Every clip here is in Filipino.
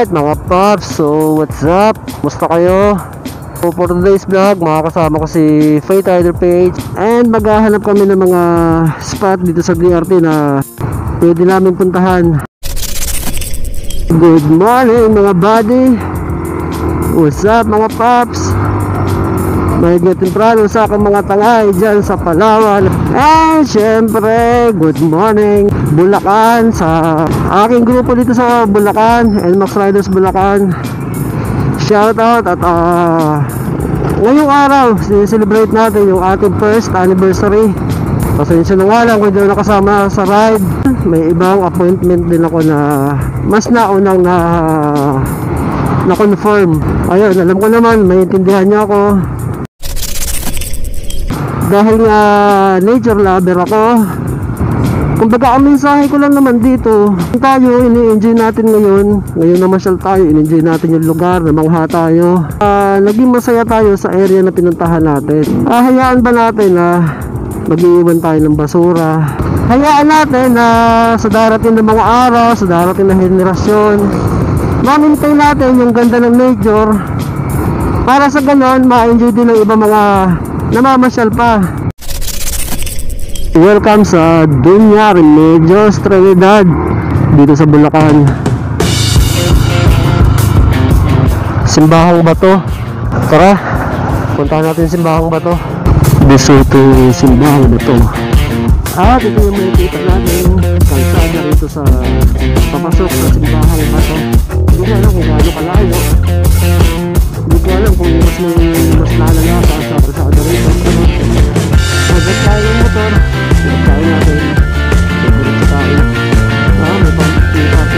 Alright mga paps, so what's up? Musta kayo? So for today's vlog, makakasama ko si Faith Rider Page. And maghahanap kami ng mga spot dito sa DRT na pwede namin puntahan. Good morning mga buddy. What's up mga paps? Mayigit temprano sa aking mga tangay dyan sa Palawan. And syempre, good morning Bulacan, sa aking grupo dito sa Bulacan, Max Riders Bulacan. Shoutout at ngayong araw sinicelebrate natin yung ating first anniversary. Pasensya na nga lang kung hindi ako nakasama sa ride. May ibang appointment din ako na mas naunang na-confirm. Ayun, alam ko naman maintindihan niyo ako. Dahil nga nature lover ako, kumbaga ang mensahe ko lang naman dito, tayo ini-enjoy natin ngayon na masyal tayo, ini-enjoy natin yung lugar, namangha tayo, naging masaya tayo sa area na pinuntahan natin. Hayaan ba natin na mag-iwan tayo ng basura? Hayaan natin na sa darating ng mga araw, sa darating na henerasyon, mamintay natin yung ganda ng nature para sa ganon ma-enjoy din ng iba mga namamasyal pa. Welcome sa Doña Remedios Trinidad dito sa Bulacan. Simbahang Bato. Tara, puntahan natin Simbahang Bato. Desertong Simbahang Bato. At ito yung makikita natin, kalsada dito sa papasok sa Simbahang Bato. Hindi ko alam kung gaano kalayo. Hindi ko alam kung mas lalala sa kalsada rito. Agad tayo ng motor. Kain natin. May pang-pasok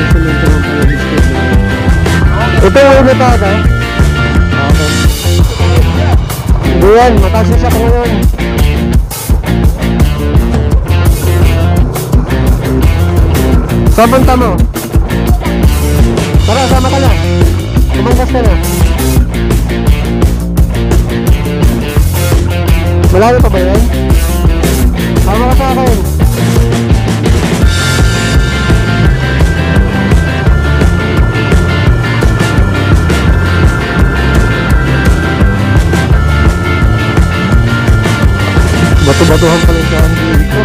sa lento ng pala-biscuit na. Ito yung natada. Ayan, mataas yung siya ngayon. Saan punta mo? Tara, sama ka na. Kumangkas ka na. Malayo pa ba yan? Sama ka sa akin. Bato-batuhan pala yung saan dito.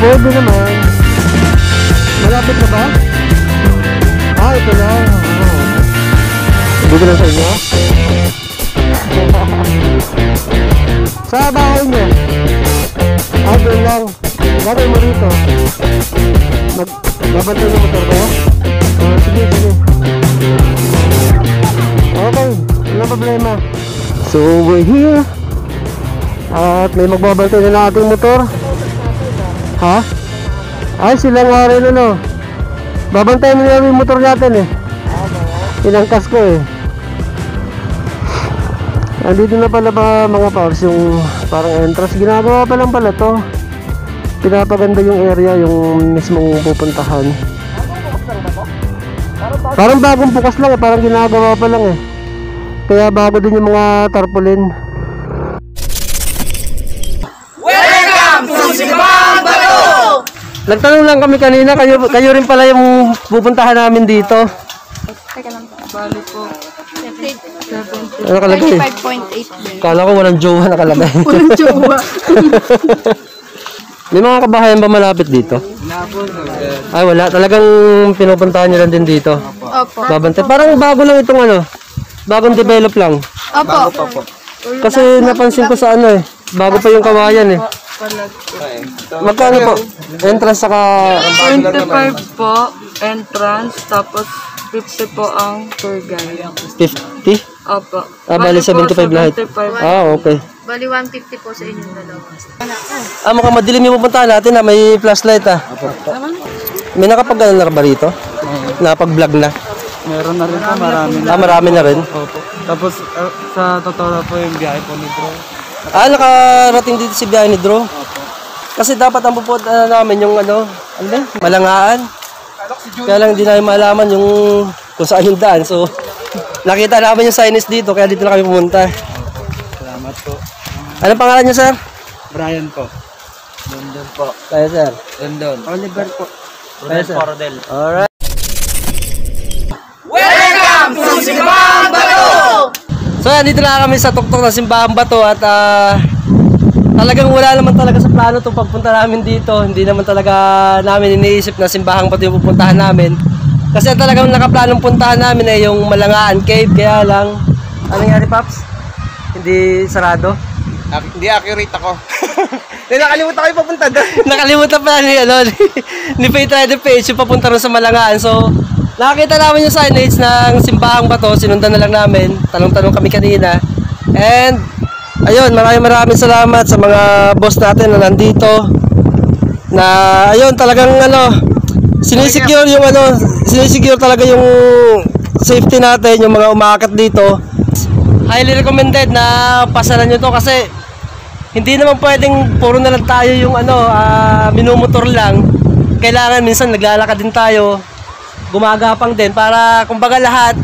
Pwede naman. Malapit na ba? Ah, ito na. Dito na sa inyo? Sa bahay niya. Ah, doon lang. Gagawin mo rito. Babantay yung motor ko. Sige, sige. Okay, walang problema. So, we're here. At may magbabantay na na ating motor. Ha? Ay, sila nga rin ano. Babantay na namin yung motor natin eh. Inangkas ko eh. Andito na pala ba mga paps yung parang entrance. Ginagawa pa lang pala to. Pinapaganda yung area, yung mismong pupuntahan. Parang bagong bukas lang eh. Parang ginagawa pa lang eh. Kaya bago din yung mga tarpaulin. Nagtanong lang kami kanina, kayo rin pala yung pupuntahan namin dito. Teka lang po. Bali po. 7.8. Ano kalagay? 5.8. Kala ko walang jowa nakalagay. Walang jowa. May mga kabahayan ba malapit dito? Ay wala. Talagang pinupuntahan nyo lang din dito. Opo. Babante. Parang bago lang itong ano. Bagong develop lang. Opo. Kasi napansin ko sa ano eh. Bago pa yung kawayan eh. Magkano po? Entrance saka 25 po entrance, tapos 50 po ang tour guide. 50? Opo. Ah, bali 75 lahat. Ah, okay. Bali 150 po sa inyong dalawa. Ah, mukhang madilim yung pupuntahan natin na may flashlight ah. May nakapag-ano na ba rito? Nakapag-vlog na? Meron na rin po, marami na. Ah, marami na rin? Opo. Tapos sa totoo po yung biyahe po ni Bro. Ah, nakarating dito si biyahe ni Drew. Kasi dapat ang pupuntahan namin yung ano, Malangahan. Kaya lang hindi namin malaman yung kung saan yung daan. So, nakita namin yung signage dito, kaya dito na kami pumunta. Salamat po. Anong pangalan niyo, sir? Brian po. London po. Kaya, sir? London. Oliver po. Rodel Corodel. Alright. So yan, dito na kami sa tuktok na Simbahang Bato at talagang wala naman talaga sa plano itong pagpunta namin dito. Hindi naman talaga namin iniisip na Simbahang Bato yung pupuntahan namin. Kasi talagang nakaplanong puntahan namin ay yung Malangahan Cave. Kaya lang, ano nangyari, Paps? Hindi sarado? Hindi accurate ako. Nakalimutan kayo papunta doon. Nakalimutan pala ni Faith Rider Page yung papunta rin sa Malangahan. So, nakakita namin yung signage ng Simbahang Bato. Sinundan na lang namin. Tanong-tanong kami kanina. And ayun, maraming salamat sa mga boss natin na nandito. Na ayun, talagang sinisecure yung sinisecure talaga yung safety natin, yung mga umaakyat dito. Highly recommended na pasalan nyo to kasi hindi naman pwedeng puro na lang tayo yung minumotor lang. Kailangan minsan naglalakad din tayo, gumagapang din para kumbaga lahat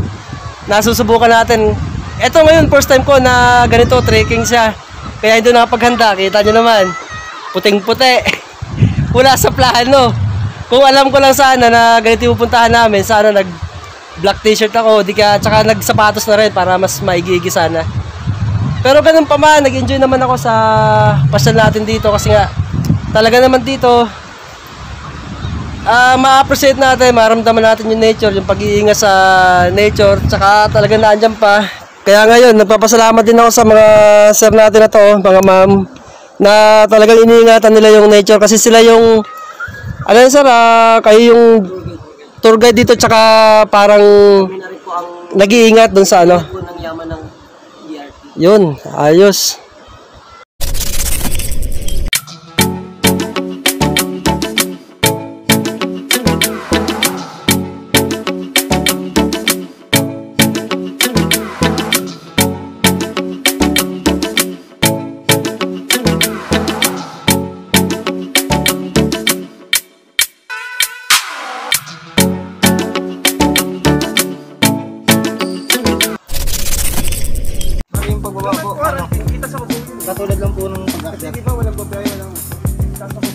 nasusubukan natin. Eto ngayon, first time ko na ganito, trekking siya. Kaya hindi nakapaghanda, kita nyo naman. Puting-puti. Wala sa plano. Kung alam ko lang sana na ganito yung pupuntahan namin, sana nag-black t-shirt ako, di ka, tsaka nagsapatos na rin para mas maigigi sana. Pero ganun pa man, nag-enjoy naman ako sa pasyal natin dito kasi nga, talaga naman dito, ma-appreciate natin, maramdaman natin yung nature, yung pag-iingat sa nature, tsaka talaga naandyan pa. Kaya ngayon, nagpapasalamat din ako sa mga sir natin na to, mga ma'am, na talagang iniingatan nila yung nature kasi sila yung, kayo yung tour guide dito tsaka parang nag-iingat dun sa ano. Yun, ayos.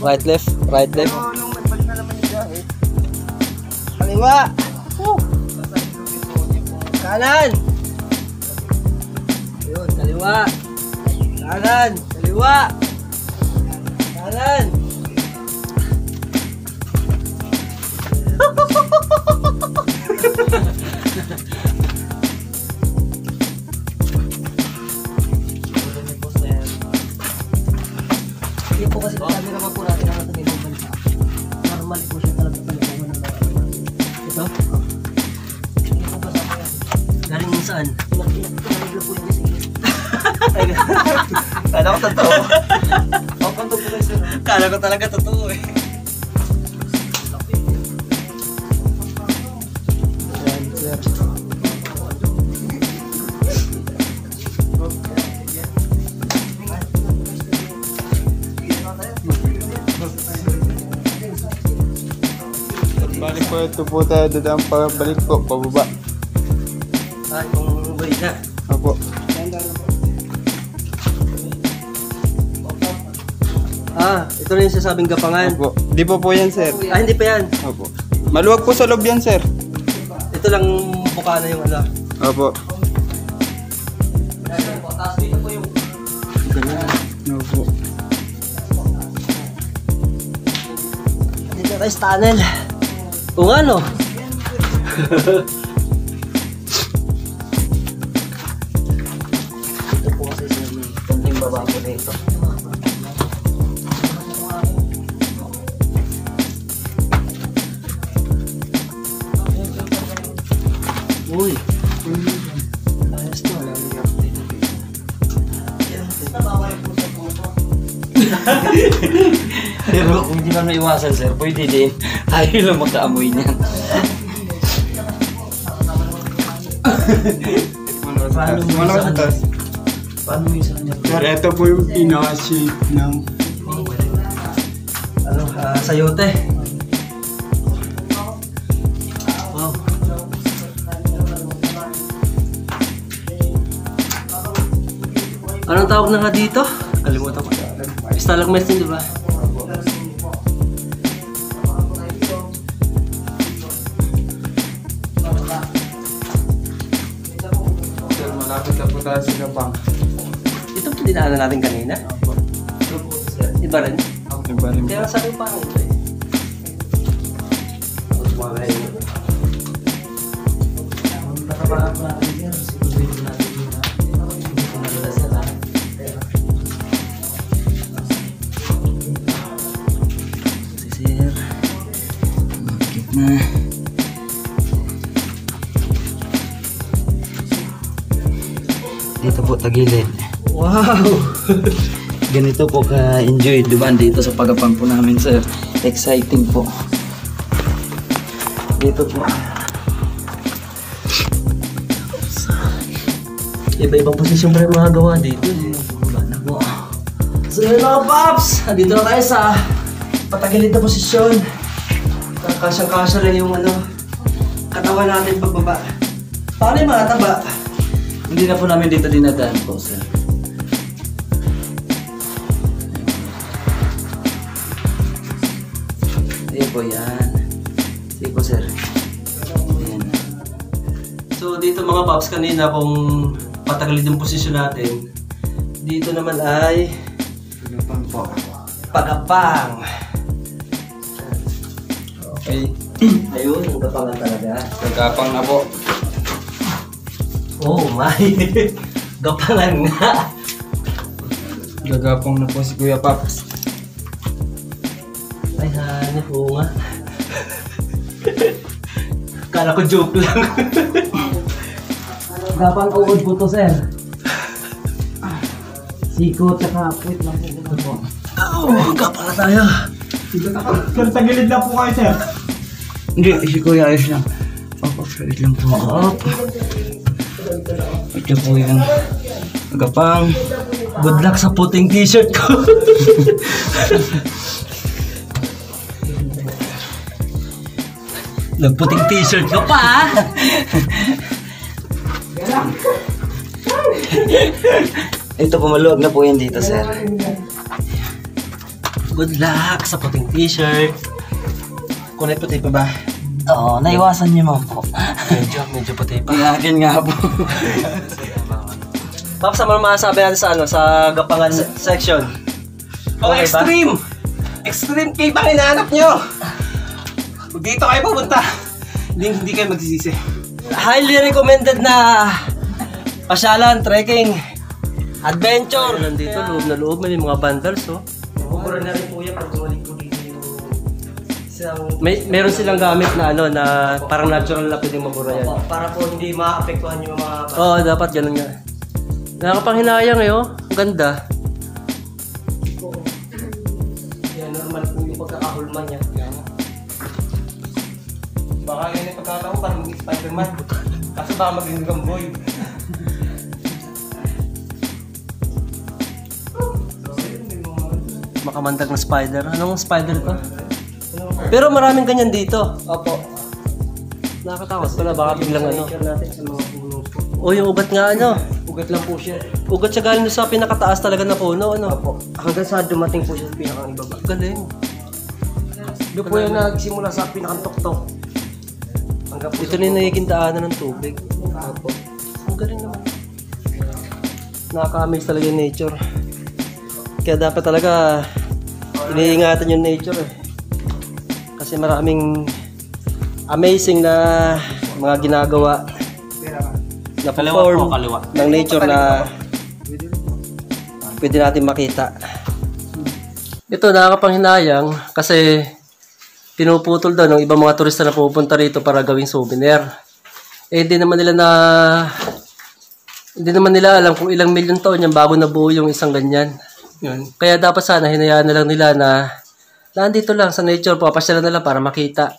Right left, right left. Kaliwa. Kanan. Ayun, kaliwa. Kanan, kaliwa. Kanan. Kala ko totoo. Kala ko talaga totoo eh. Balik po, ito po tayo dadaan para balik po, pababa. Ay, kung balik na. Opo. Ito na yung sasabing gapangan. Opo. Di po po yan, sir. Ah, hindi pa yan. Opo. Maluwag po sa loob yan, sir. Ito lang buka na yung ala. Opo. Tapos dito po yung ganyan. Opo. Dito tayo sa tunnel. Kung ano? Ito po kasi yung konting baba ko na ito. Uy, ayos to. Pero kung di ba maiwasan, sir, pwede din. Ayaw lang magkaamoy niyan. Paano mo yung sa kanya? Sir, ito po yung pinaka-shape ng sayote. Anong tawag na nga dito? Kalimutan ko. Stalagmites din, di ba? Sir, malapit na po sa Simbahang. Ito po dinaanan natin kanina? Opo. Iba rin? Opo. Iba rin. Kaya sa Simbahang. Tapos mga kaya yun. Magpapalaan natin yan. Sigurado natin yun na. Magpapalaan sa lahat. Sisir. Magkip na. Dito po tagilid. Wow! Ganito po ka-enjoy dumaan dito sa pagapang po namin, sir. Exciting po. Dito po. Iba-ibang posisyon pa rin mga gawa dito. Wala na po. So yun mga paps! Dito na tayo sa patagilid na posisyon. Kasyang-kasya rin yung ano, katawan natin pagbaba. Paano yung mga taba? Hindi na po namin dito dinadaan po, sir. Ayan po yan. Sige po, sir. Ayan. So dito mga paps, kanina kung patagalid yung posisyon natin, dito naman ay pagapang po. Pagapang. Okay. Ayun, pagapang talaga. Pagapang na po. Oh my! Gapalan nga! Gagapang na po si Kuya Paps. Ay, hanap po nga. Kala ko joke lang. Gapang uod po to, sir. Sikot na kapuit lang po. Oh, gapang na tayo. Sikot na kapuit. Tagilid lang po kayo, sir. Hindi, si Kuya ayos lang. Pagpapagilid lang po. Oh. Ito po yung agapang. Good luck sa puting t-shirt ko. Nagputing t-shirt ko pa. Ito po maluwag na po yan dito, sir. Good luck sa puting t-shirt. Kunay puti pa ba? Oo, naiwasan niyo mo po. Medyo puti pa. Iakin nga po. Paps, ano masasabi natin sa ano? Sa gapangan section? Oh, okay, extreme! Ba? Extreme cave ang hinahanap nyo! Huwag dito kayo pupunta. Hindi kayo magsisisi. Highly recommended na pasyalan, trekking, adventure. Ayun, nandito, loob na loob. May mga bundles, oh. Bukura na rin po yan pag gumaling po dito. Meron silang gamit na ano na parang natural na pwedeng mabura yan. Para po hindi maapektuhan yung mga... Oo, dapat ganun nga. Nakakapanghinayang eh, oh. Ang ganda. Yan, normal po yung pagkakahulman niya. Baka yun yung pagkakataon para maging Spider-Man. Kaso baka maging Gamboy. Makamandag na spider. Anong spider to? Pero maraming ganyan dito. Opo. Nakakatakot pala, baka biglang ano. O yung ugat nga ano. Ugat lang po siya. Ugat siya galing sa pinakataas talaga na puno, ano. Opo. Hanggang sa dumating po siya sa pinakang ibaba. Galing. Doon po yung nagsimula sa pinakang tuktok. Ito na yung nagigintaanan ng tubig. Opo. Ang galing naman. Nakaka-amaze talaga yung nature. Kaya dapat talaga iniingatan yung nature eh. Kasi maraming amazing na mga ginagawa na form ng nature na pwede natin makita. Ito nakakapanghinayang kasi pinuputol daw ng ibang mga turista na pupunta rito para gawing souvenir. Eh hindi naman nila alam kung ilang milyon taon yan bago nabuo yung isang ganyan. Yun. Kaya dapat sana hinayaan na lang nila na nandito lang sa nature, papasyalan na lang para makita.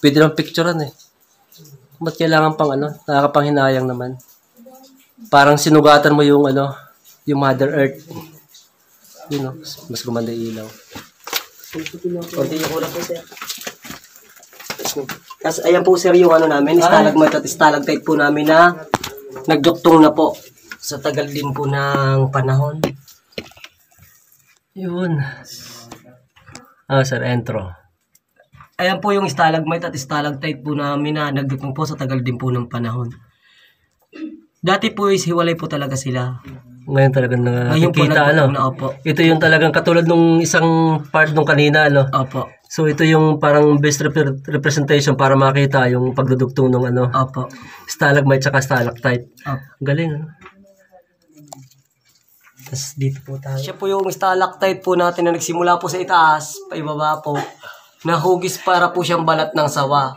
Pwede lang picturean eh. Ba't kailangan pang ano, nakakapanghinayang naman. Parang sinugatan mo yung ano, yung Mother Earth. You know, mas gumanda ilaw. Continue ko lang po, sir. Ayan po, sir, yung ano namin, stalagmite at stalactite po namin na nagduktong na po sa tagal din po ng panahon. Yun. Ah, sir, entro. Ayan po yung stalagmite at stalactite po namin na nagdutong po sa tagal din po ng panahon. Dati po is hiwalay po talaga sila. Ngayon talagang nakikita, ano? Opo. Ito yung talagang katulad nung isang part nung kanina, ano? Opo. So ito yung parang best representation para makita yung pagdudugtong nung ano? Opo. Stalagmite tsaka stalactite. Opo. Galing, ano? Tapos dito po tayo. Siya po yung stalactite po natin na nagsimula po sa itaas, paibaba po. Nahugis para po siyang balat ng sawa.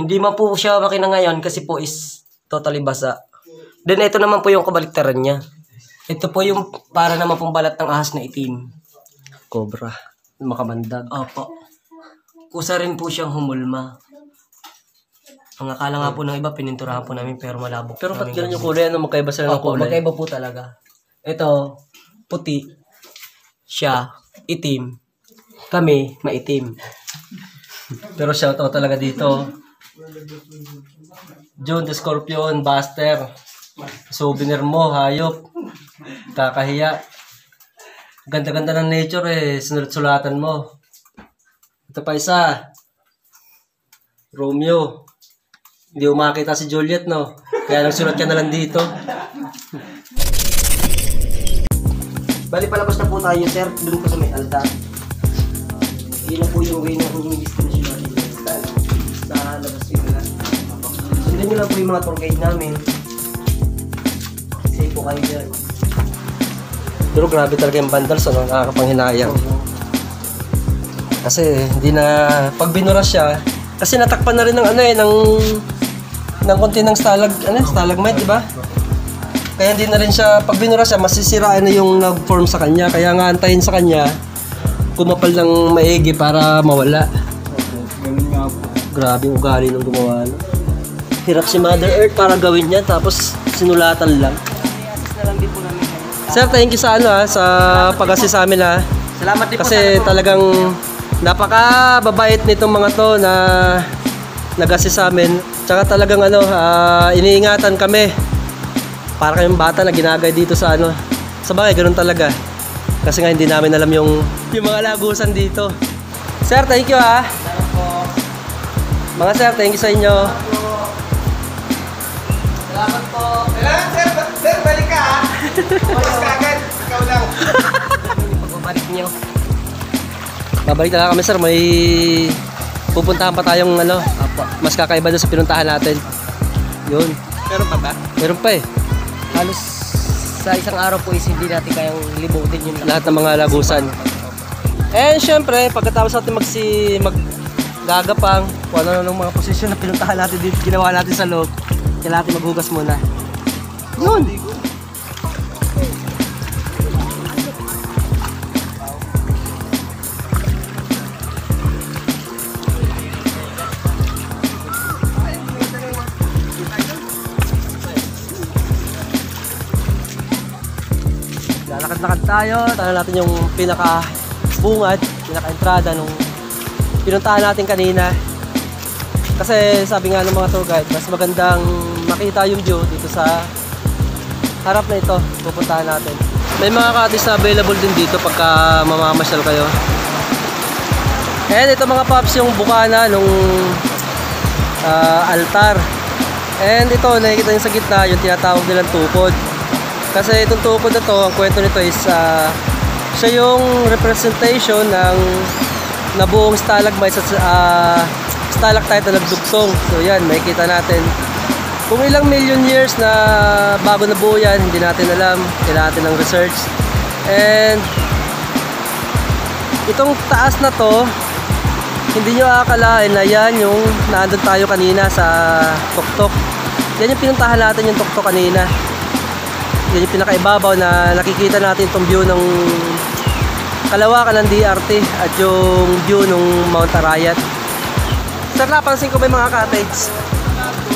Hindi man po siya makina ngayon kasi po is totally basa. Then ito naman po yung kabaliktaran niya. Ito po yung para naman pong balat ng ahas na itim. Cobra. Makamandag. Opo. Kusa rin po siyang humulma. Ang akala nga po ng iba, pininturahan po namin pero malabo. Pero ba't gano'n yung kulay? Ano, magkaiba sila ng kulay? Magkaiba po talaga. Ito, puti. Siya, itim. Kami, maitim. Pero shoutout talaga dito. John the Scorpion, Buster, souvenir mo, hayop, kakahiya. Ganda-ganda ng nature eh, sinulat-sulatan mo. Ito pa isa, Romeo. Hindi umakita si Juliet, no? Kaya nagsulat ka na lang dito. Bali, palabas na po tayo, sir. Doon po sa may altar. Yun na po yung way na kung destination natin sa labas yung lahat. Sundan nyo lang po yung mga tour guide namin. Safe po kayo dyan. Pero grabe talaga yung vandals, ano? Nakakapanghinayang. Kasi hindi na... Pag binura siya, kasi natakpan na rin ng ano eh, ng konti ng stalagmite, diba? Kaya hindi na rin siya... Pag binura siya, masisirain na yung nag-form sa kanya. Kaya nga antayin sa kanya kumapal ng maigi para mawala. Okay, ganun nga po. Grabing ugali nung gumawa. Hirap si Mother Earth para gawin niya, tapos sinulatan lang. Sir, thank you sa ano ha, sa pag-assist sa amin ha. Salamat din po. Kasi talagang napakababait nitong mga to na nag-assist sa amin. Tsaka talagang ano, iniingatan kami. Para kayong bata na ginagay dito sa ano. Sa bagay, ganun talaga. Kasi nga hindi namin alam yung mga lagusan dito. Sir, thank you ha. Salamat po. Mga sir, thank you sa inyo. Salamat po. Salamat sir. Sir, balik ka ha. Balik ka agad. Ikaw lang. Pagbabalik niyo. Babalik talaga kami sir. May pupuntahan pa tayong ano. Mas kakaiba doon sa pinuntahan natin. Yun. Meron pa ba? Meron pa eh. Halos sa isang araw po is hindi natin kayang libutin yung lahat ng mga lagusan. And syempre, pagkatapos natin maggagapang kung ano ng mga posisyon na pinuntahan natin dito, ginawa natin sa loob, kailangan natin maghugas muna. Yun! Lakad tayo, tanaw natin yung pinaka-bungad, pinaka-entrada nung pinuntahan natin kanina. Kasi sabi nga ng mga tour guide, mas magandang makita yung view dito sa harap na ito, pupuntahan natin. May mga cottage na available din dito pagka mamamasyal kayo. And ito mga paps yung bukana nung altar. And ito, nakikita nyo sa gitna, yung tinatawag nilang tukod. Kasi itong tukod na to, ang kwento nito is siya yung representation ng nabuong stalagmite at stalactite na nagdugtong. So yan, makikita natin. Kung ilang million years na bago nabuo yan, hindi natin alam. Kailangan natin ng research. And itong taas na to, hindi nyo aakalain na yan yung naandun tayo kanina sa tuktok. Yan yung pinuntahan natin yung tuktok kanina. Yan yung pinakaibabaw na nakikita natin itong view ng kalawakan ng DRT at yung view ng Mount Arayat. Sir, napansin ko may mga cottage.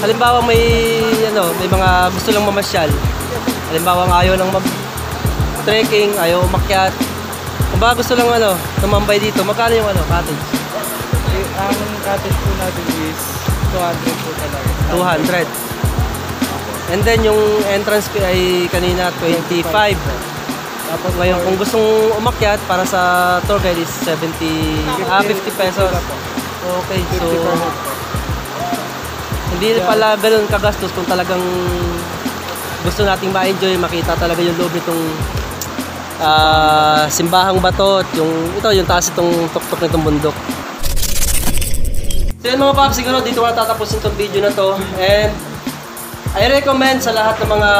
Halimbawa may mga gusto lang mamasyal. Halimbawa ayaw ng mag-trekking, ayaw umakyat. Kung ba gusto lang tumambay dito, magkano yung cottage? Ang cottage po natin is 200 po talaga. 200? And then yung entrance ay kanina 25. Tapos ngayon kung gustong umakyat para sa tour guide is 50 pesos. Okay, so Hindi pala ganun kagastos kung talagang gusto nating ma-enjoy, makita talaga yung loob nitong Simbahang Bato, yung taas itong tuktok nitong bundok. So yun mga paps, siguro dito na tatapusin itong video na to, and I recommend sa lahat ng mga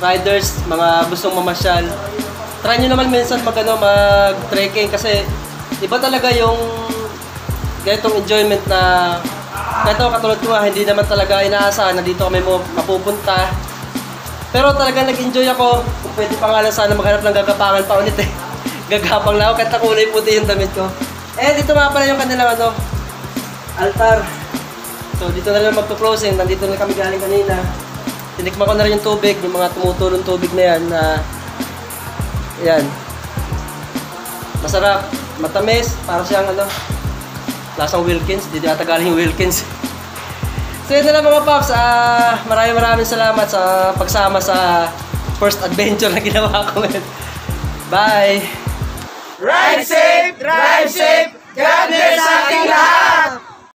riders, mga gustong mamasyal, try nyo naman minsan mag-trekking kasi iba talaga yung ganitong enjoyment na ito, katulad ko nga, hindi naman talaga inaasahan na dito kami mapupunta. Pero talaga nag-enjoy ako. Kung pwede pa nga lang sana maghanap ng gagapangan pa ulit eh. Gagapang na ako kahit nakulay puti yung damit ko. Eh dito nga pala yung kanilang ano, altar. So dito na lang magpo-closing. Nandito na kami galing kanina. Tinikman ko na rin yung tubig, yung mga tumutulong tubig na yan. Yan. Masarap, matamis, para siyang ano, lasang Wilkins. Dito ata galing yung Wilkins. So yun na lang mga paps, maraming salamat sa pagsama sa first adventure na ginawa ko. Bye! Ride safe! Ride!